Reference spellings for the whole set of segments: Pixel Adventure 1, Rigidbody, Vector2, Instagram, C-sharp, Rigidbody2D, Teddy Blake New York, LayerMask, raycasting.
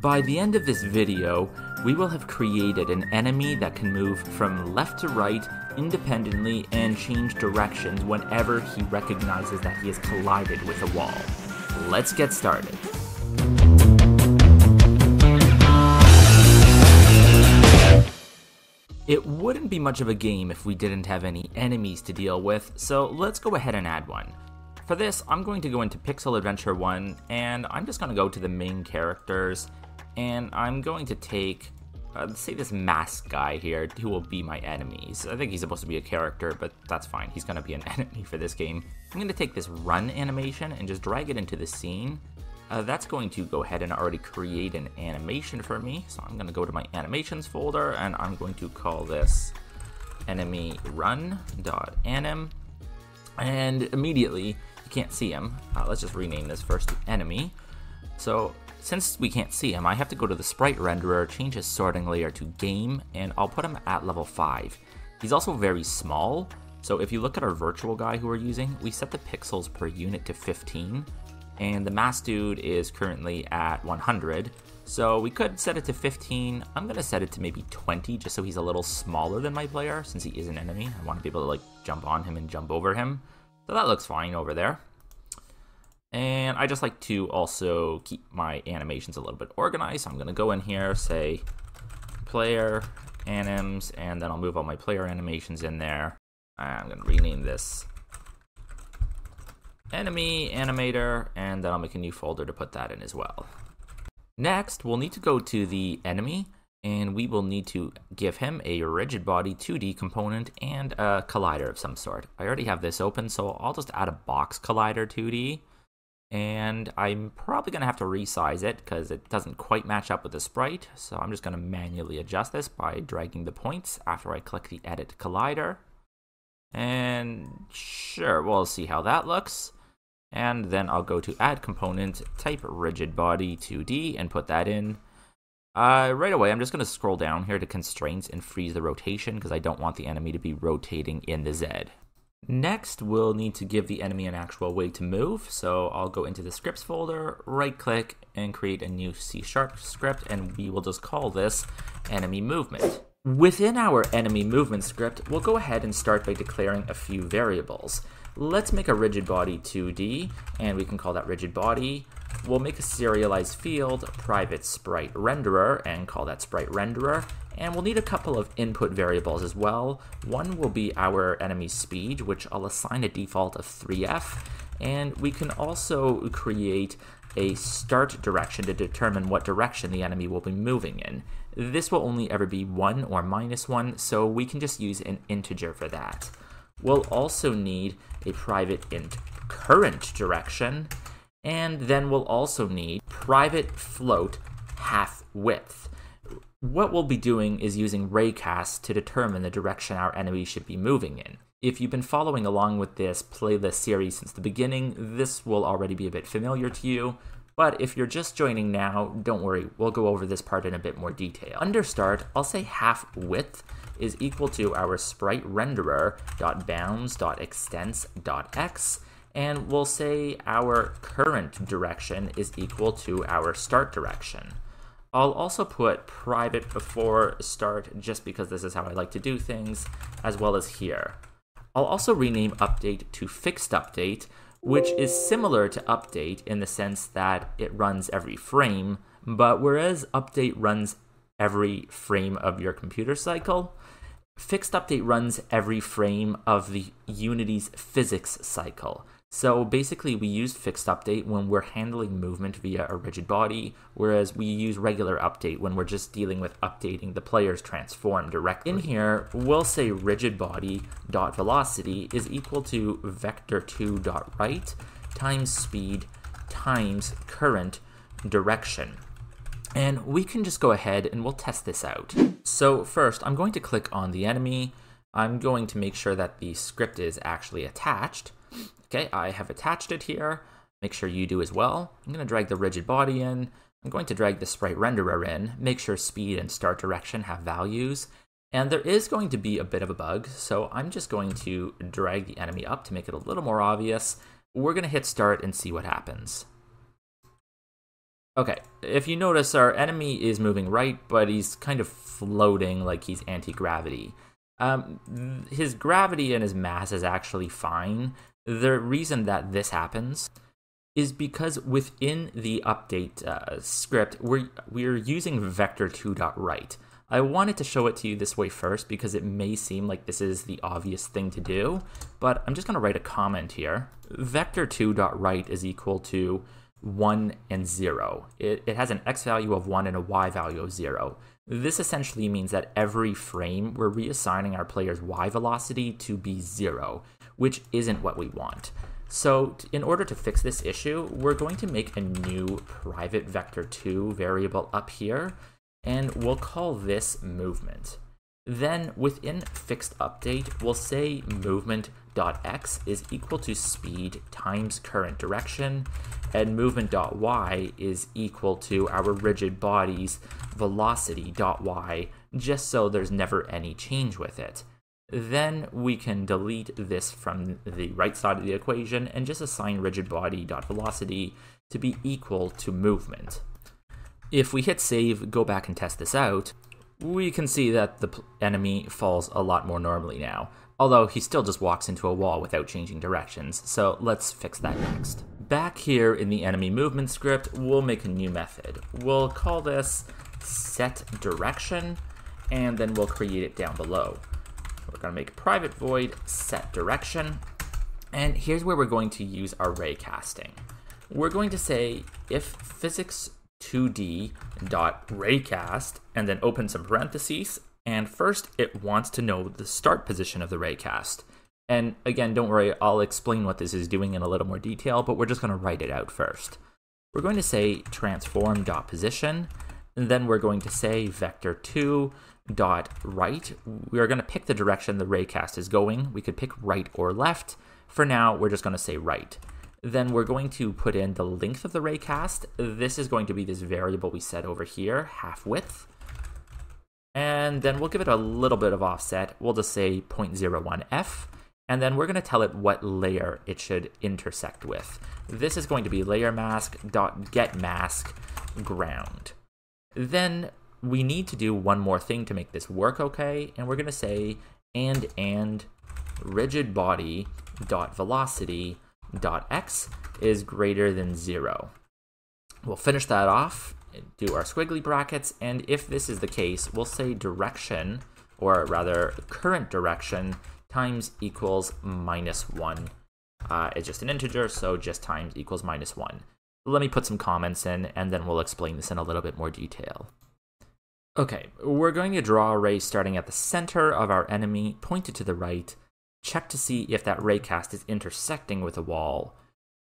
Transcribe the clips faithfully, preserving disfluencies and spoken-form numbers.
By the end of this video, we will have created an enemy that can move from left to right independently and change directions whenever he recognizes that he has collided with a wall. Let's get started. It wouldn't be much of a game if we didn't have any enemies to deal with, so let's go ahead and add one. For this, I'm going to go into Pixel Adventure one, and I'm just going to go to the main characters, and I'm going to take, uh, let's say this mask guy here, who will be my enemies. I think he's supposed to be a character, but that's fine. He's going to be an enemy for this game. I'm going to take this run animation and just drag it into the scene. Uh, that's going to go ahead and already create an animation for me. So I'm going to go to my animations folder, and I'm going to call this enemy run.anim. And immediately, can't see him. Uh, let's just rename this first to enemy. So since we can't see him, I have to go to the sprite renderer, change his sorting layer to game, and I'll put him at level five. He's also very small, so if you look at our virtual guy who we're using, we set the pixels per unit to fifteen, and the mask dude is currently at one hundred, so we could set it to fifteen. I'm gonna set it to maybe twenty, just so he's a little smaller than my player, since he is an enemy. I want to be able to like jump on him and jump over him. So that looks fine over there. And I just like to also keep my animations a little bit organized. So I'm going to go in here, say player anims, and then I'll move all my player animations in there. I'm going to rename this enemy animator, and then I'll make a new folder to put that in as well. Next, we'll need to go to the enemy, and we will need to give him a Rigidbody two D component and a collider of some sort. I already have this open, so I'll just add a box collider two D, and I'm probably gonna have to resize it because it doesn't quite match up with the sprite, so I'm just gonna manually adjust this by dragging the points after I click the edit collider. And sure, we'll see how that looks. And then I'll go to add component, type Rigidbody two D, and put that in. Uh, right away, I'm just going to scroll down here to constraints and freeze the rotation because I don't want the enemy to be rotating in the Z. Next, we'll need to give the enemy an actual way to move. So I'll go into the scripts folder, right click, and create a new C sharp script, and we will just call this enemy movement. Within our enemy movement script, we'll go ahead and start by declaring a few variables. Let's make a Rigidbody two D, and we can call that Rigidbody. We'll make a serialized field, private sprite renderer, and call that sprite renderer. And we'll need a couple of input variables as well. One will be our enemy speed, which I'll assign a default of three F. And we can also create a start direction to determine what direction the enemy will be moving in. This will only ever be one or minus one, so we can just use an integer for that. We'll also need a private int current direction, and then we'll also need private float half width. What we'll be doing is using raycast to determine the direction our enemy should be moving in. If you've been following along with this playlist series since the beginning, this will already be a bit familiar to you. But if you're just joining now, don't worry, we'll go over this part in a bit more detail. Under start, I'll say half width is equal to our sprite renderer.bounds.extents.x, and we'll say our current direction is equal to our start direction. I'll also put private before start just because this is how I like to do things, as well as here. I'll also rename update to fixed update, which is similar to update in the sense that it runs every frame, but whereas update runs every frame of your computer cycle, fixed update runs every frame of the Unity's physics cycle. So basically we use fixed update when we're handling movement via a rigid body, whereas we use regular update when we're just dealing with updating the player's transform directly. In here, we'll say rigidbody.velocity is equal to vector two.right times speed times current direction. And we can just go ahead and we'll test this out. So first, I'm going to click on the enemy. I'm going to make sure that the script is actually attached. Okay, I have attached it here. Make sure you do as well. I'm going to drag the rigid body in. I'm going to drag the sprite renderer in. Make sure speed and start direction have values. And there is going to be a bit of a bug, so I'm just going to drag the enemy up to make it a little more obvious. We're going to hit start and see what happens. Okay, if you notice, our enemy is moving right, but he's kind of floating like he's anti-gravity. Um, his gravity and his mass is actually fine. The reason that this happens is because within the update uh, script, we're, we're using vector two dot write. I wanted to show it to you this way first because it may seem like this is the obvious thing to do, but I'm just going to write a comment here. vector two dot write is equal to one and zero. It, it has an x value of one and a y value of zero. This essentially means that every frame, we're reassigning our player's y velocity to be zero, which isn't what we want. So in order to fix this issue, we're going to make a new private vector two variable up here, and we'll call this movement. Then within fixed update, we'll say movement dot x is equal to speed times current direction, and movement dot y is equal to our rigid body's velocity dot y, just so there's never any change with it. Then we can delete this from the right side of the equation and just assign rigidbody.velocity to be equal to movement. If we hit save, go back and test this out, we can see that the enemy falls a lot more normally now, although he still just walks into a wall without changing directions, so let's fix that next. Back here in the enemy movement script, we'll make a new method. We'll call this setDirection, and then we'll create it down below. We're going to make private void setDirection, and here's where we're going to use our ray casting. We're going to say if physics two D dot raycast and then open some parentheses, and first it wants to know the start position of the raycast. And again, don't worry, I'll explain what this is doing in a little more detail, but we're just going to write it out first. We're going to say transform dot position, and then we're going to say vector two dot right. We are going to pick the direction the raycast is going. We could pick right or left. For now, we're just going to say right. Then we're going to put in the length of the raycast. This is going to be this variable we set over here, half width. And then we'll give it a little bit of offset. We'll just say zero point zero one f. And then we're going to tell it what layer it should intersect with. This is going to be LayerMask dot getMaskGround. Then we need to do one more thing to make this work okay. And we're going to say and and rigidbody.velocity dot x is greater than zero. We'll finish that off, do our squiggly brackets, and if this is the case, we'll say direction, or rather current direction, times equals minus one. Uh, it's just an integer, so just times equals minus one. Let me put some comments in, and then we'll explain this in a little bit more detail. Okay, we're going to draw a ray starting at the center of our enemy, pointed to the right, check to see if that raycast is intersecting with a wall.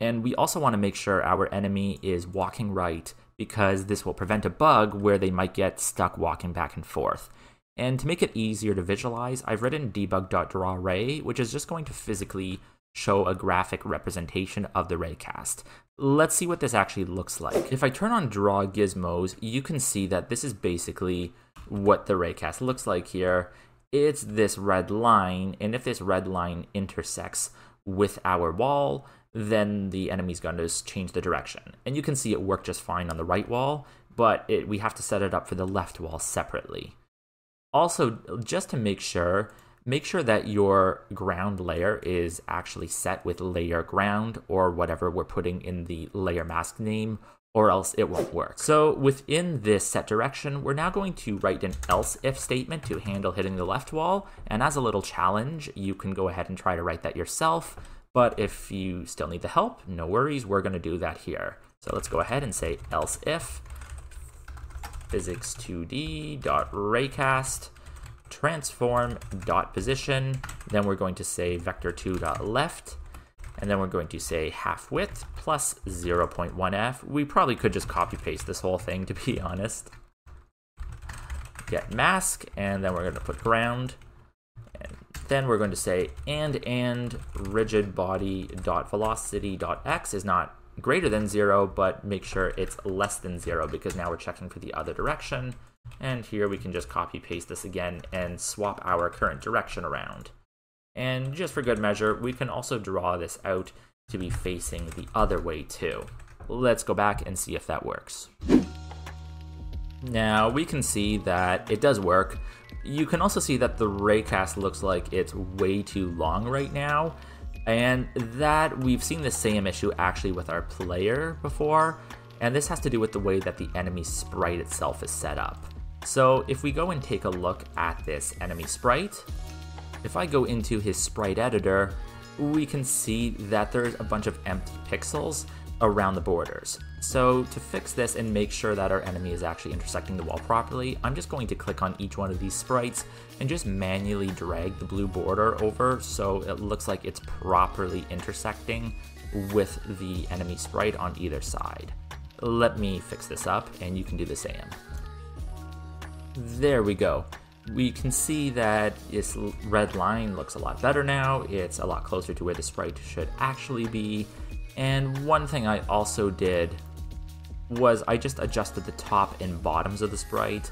And we also want to make sure our enemy is walking right, because this will prevent a bug where they might get stuck walking back and forth. And to make it easier to visualize, I've written debug dot draw ray, which is just going to physically show a graphic representation of the raycast. Let's see what this actually looks like. If I turn on draw gizmos, you can see that this is basically what the raycast looks like here. It's this red line, and if this red line intersects with our wall, then the enemy's going to change the direction. And you can see it worked just fine on the right wall, but it, we have to set it up for the left wall separately. Also, just to make sure, make sure that your ground layer is actually set with layer ground or whatever we're putting in the layer mask name, or else it won't work. So within this set direction, we're now going to write an else if statement to handle hitting the left wall. And as a little challenge, you can go ahead and try to write that yourself. But if you still need the help, no worries, we're gonna do that here. So let's go ahead and say else if physics two D dot raycast transform dot position, then we're going to say vector two dot left, and then we're going to say half width plus zero point one f. We probably could just copy paste this whole thing, to be honest. Get mask, and then we're going to put ground, and then we're going to say and and rigidbody.velocity.x is not greater than zero, but make sure it's less than zero, because now we're checking for the other direction. And here we can just copy paste this again and swap our current direction around. And just for good measure, we can also draw this out to be facing the other way too. Let's go back and see if that works. Now we can see that it does work. You can also see that the raycast looks like it's way too long right now, and that we've seen the same issue actually with our player before, and this has to do with the way that the enemy sprite itself is set up. So if we go and take a look at this enemy sprite, if I go into his sprite editor, we can see that there's a bunch of empty pixels around the borders. So to fix this and make sure that our enemy is actually intersecting the wall properly, I'm just going to click on each one of these sprites and just manually drag the blue border over so it looks like it's properly intersecting with the enemy sprite on either side. Let me fix this up and you can do the same. There we go. We can see that this red line looks a lot better now. It's a lot closer to where the sprite should actually be. And one thing I also did was I just adjusted the top and bottoms of the sprite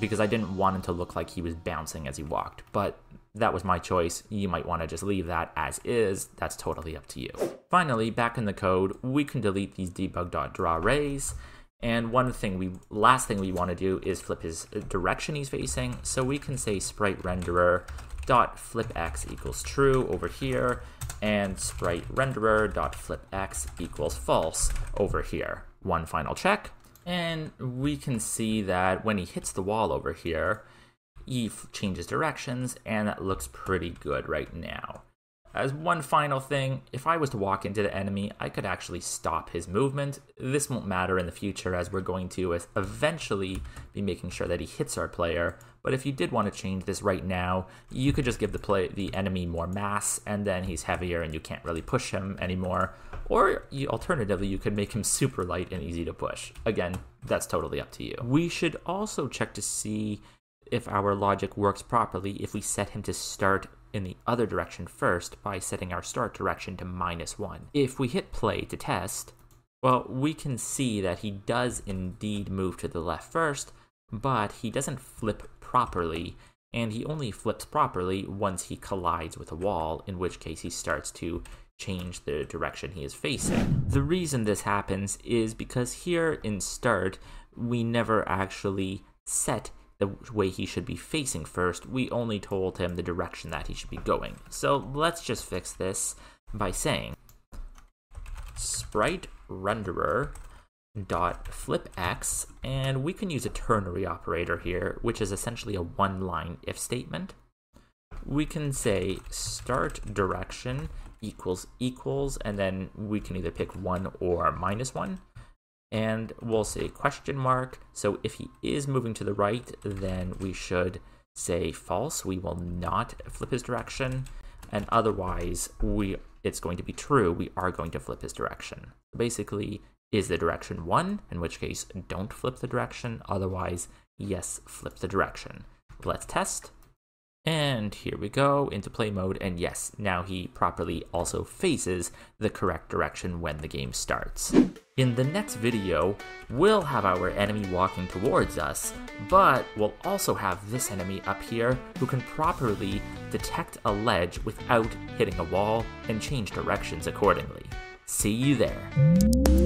because I didn't want him to look like he was bouncing as he walked, but that was my choice. You might want to just leave that as is. That's totally up to you. Finally, back in the code, we can delete these debug.drawRays. And one thing we, last thing we want to do is flip his direction he's facing. So we can say sprite renderer dot flip x equals true over here, and sprite renderer dot flip x equals false over here. One final check, and we can see that when he hits the wall over here, he changes directions, and that looks pretty good right now. As one final thing, if I was to walk into the enemy, I could actually stop his movement. This won't matter in the future as we're going to eventually be making sure that he hits our player. But if you did want to change this right now, you could just give the play the enemy more mass and then he's heavier and you can't really push him anymore. Or you, alternatively, you could make him super light and easy to push. Again, that's totally up to you. We should also check to see if our logic works properly if we set him to start in the other direction first by setting our start direction to minus one. If we hit play to test, well, we can see that he does indeed move to the left first, but he doesn't flip properly, and he only flips properly once he collides with a wall, in which case he starts to change the direction he is facing. The reason this happens is because here in start, we never actually set the way he should be facing first. We only told him the direction that he should be going. So let's just fix this by saying sprite renderer dot flip x, and we can use a ternary operator here, which is essentially a one line if statement. We can say start direction equals equals, and then we can either pick one or minus one. And we'll say question mark. So if he is moving to the right, then we should say false. We will not flip his direction. And otherwise, we it's going to be true. We are going to flip his direction. Basically, is the direction one? In which case, don't flip the direction. Otherwise, yes, flip the direction. Let's test. And here we go into play mode. And yes, now he properly also faces the correct direction when the game starts. In the next video, we'll have our enemy walking towards us, but we'll also have this enemy up here who can properly detect a ledge without hitting a wall and change directions accordingly. See you there.